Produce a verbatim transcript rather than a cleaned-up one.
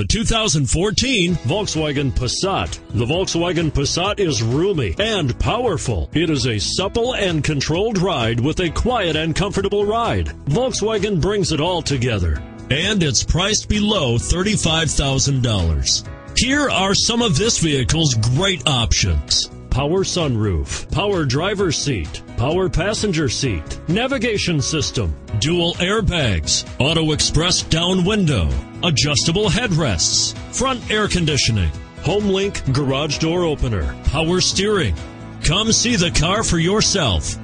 the two thousand fourteen Volkswagen Passat. The Volkswagen Passat is roomy and powerful. It is a supple and controlled ride with a quiet and comfortable ride. Volkswagen brings it all together, and it's priced below thirty-five thousand dollars. Here are some of this vehicle's great options: power sunroof, power driver's seat, power passenger seat, navigation system, dual airbags, auto express down window, adjustable headrests, front air conditioning, HomeLink garage door opener, power steering. Come see the car for yourself.